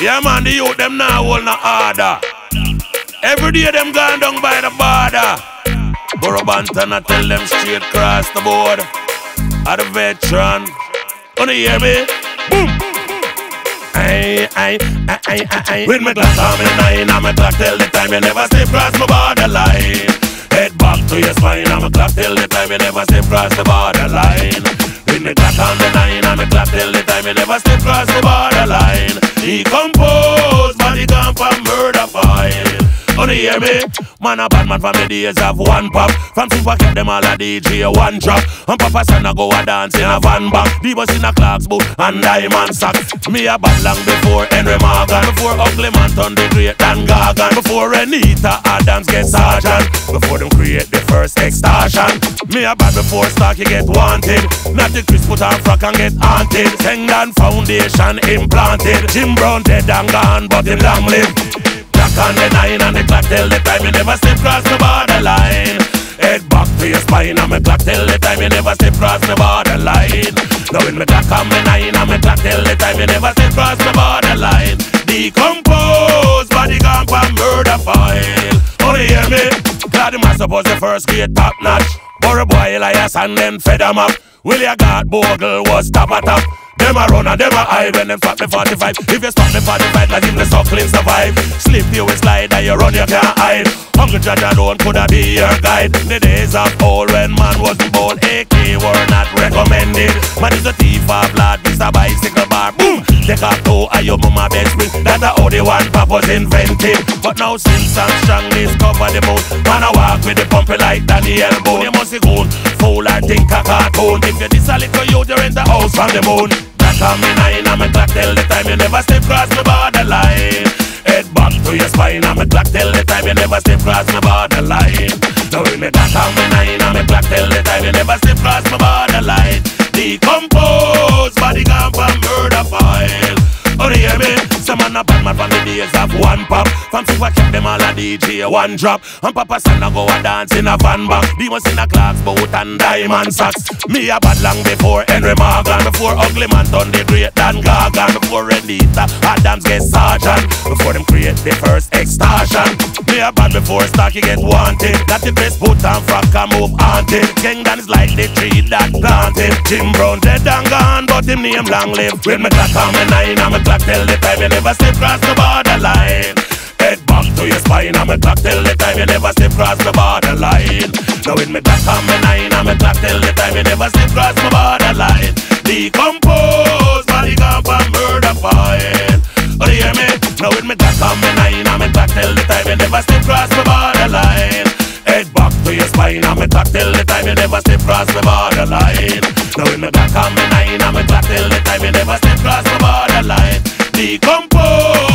Yeah man, the youth them now hold no order. Every day them gone down by the border. Burro Banton I tell them straight across the board. Are the veteran, wanna hear me? Boom! Aye. With me glass on me nine, I'm a clock till the time you never step across my borderline. Head back to your spine, I'm a clock till the time you never step across the borderline. With me glass on the nine, I'm a clock till the time you never step across the borderline. Decompose, body gone from murder file. Wanna hear me? Man a bad man from the days of one pop. From FIFA kept them all a DJ one drop. And Papa son a go a dance in a van back. The bus in a clocks boot and diamond socks. Me a bad long before Henry Morgan. Before Bogle man turned the great Dan Gargan. Before Renita Adams get sergeant. Before them create the first extortion. Me a bad before Starky get wanted. Not the crisp put on frock and get haunted. Sengan foundation implanted. Jim Brown dead and gone but him long live. On the nine and the clock till the time you never step across the borderline. Head back to your spine and me clock till the time you never step across the borderline. Now when me clock on the nine and me clock till the time you never step across the borderline. Decompose, body gone from murder file. Only hear me? Glad the master was the first grade top notch. Burro boy Elias and then fed them up. Will your God Bogle was top a top. Them a run and them a hide when them fuck me 45. If you spot me 45, like him the suckling survive. Slip you a slide and you run you can't hide. Hungry Jaja don't coulda be your guide. The days of old when man wasn't born, AK were not recommended. Man is a thief of blood, this a bicycle bar. Boom! Take a toe and your mama best friend. That's how the one pop was invented. But now since I'm strong, discover the moon. Man a walk with the pumpy like Daniel Boone. You must be gone, fool and think a cartoon. If you diss a little youth, you're in the house from the moon. Clock on me nine and me clock till the time you never step across my borderline. Head back to your spine and me clock till the time you never step across my borderline. Now when me clock on me nine and me clock till the time you never step across my borderline. Decompose, body gone from murder file. Oh, hear me? Some man a bad man from the days of one pop. From FIFA kept them all a DJ one drop. And Papa son a go a dance in a van back. Demons in a clocks boot and diamond socks. Me a bad long before Henry Morgan. Before Ugly Man turned the great Dan Gargan. Before Renita Adams get sergeant. Before them create the first extortion. Me a bad before Starky get wanted. Got the best boot and frock and move haunted. King Dan is like the tree that planted. Jim Brown dead and gone but him name long live. With me clock on me nine and me clock till the time you never step across the borderline. Head back to your spine, I'm a clock till the time you never step across the borderline. Now with me clock on me nine, I'm a clock till the time you never step across the borderline. Decompose, body gone from murder file. Oh, do you hear me? Now with me clock on me nine, I'm a clock till the time you never step across the borderline. Head back to your spine, I'm a clock till the time you never step across the borderline. Now with me clock on me nine, I'm a clock till the time you never step across the borderline. Decompose.